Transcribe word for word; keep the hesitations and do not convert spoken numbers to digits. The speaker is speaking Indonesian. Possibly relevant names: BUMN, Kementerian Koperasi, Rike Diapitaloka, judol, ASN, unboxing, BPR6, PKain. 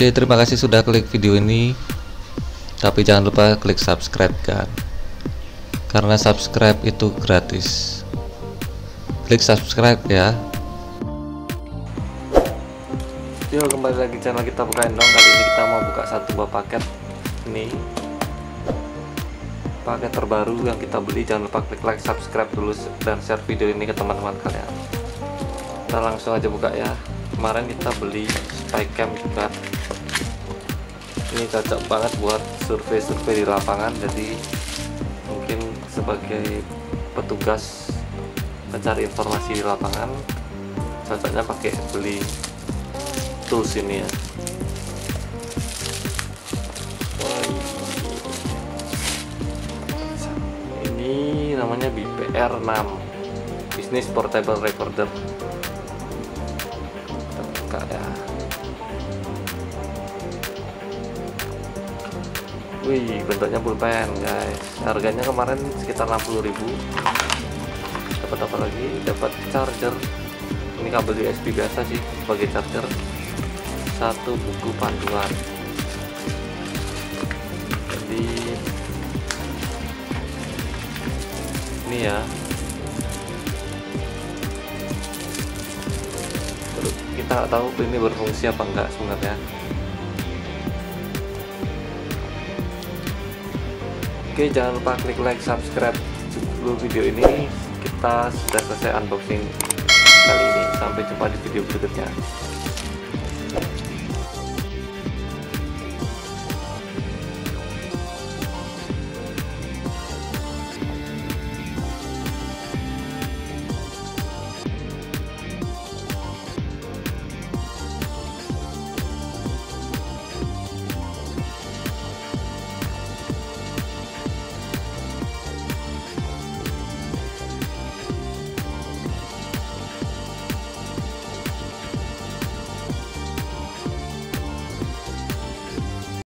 Oke, terima kasih sudah klik video ini, tapi jangan lupa klik subscribe kan, karena subscribe itu gratis. Klik subscribe ya. Yuk, kembali lagi channel kita PKain dong. Kali ini kita mau buka satu buah paket. Ini paket terbaru yang kita beli. Jangan lupa klik like, subscribe dulu, dan share video ini ke teman-teman kalian. Kita langsung aja buka ya. Kemarin kita beli spycam juga. Ini cocok banget buat survei-survei di lapangan. Jadi mungkin sebagai petugas mencari informasi di lapangan, cocoknya pakai beli tools ini ya. Ini namanya B P R enam, Business Portable Recorder. Kita buka ya. Wih, bentuknya pulpen guys. Harganya kemarin sekitar enam puluh ribu. Dapat apa lagi? Dapat charger. Ini kabel U S B biasa sih sebagai charger. Satu buku panduan. Jadi ini ya, kita nggak tahu ini berfungsi apa enggak sebenarnya. Oke, jangan lupa klik like, subscribe dulu video ini. Kita sudah selesai unboxing kali ini. Sampai jumpa di video berikutnya.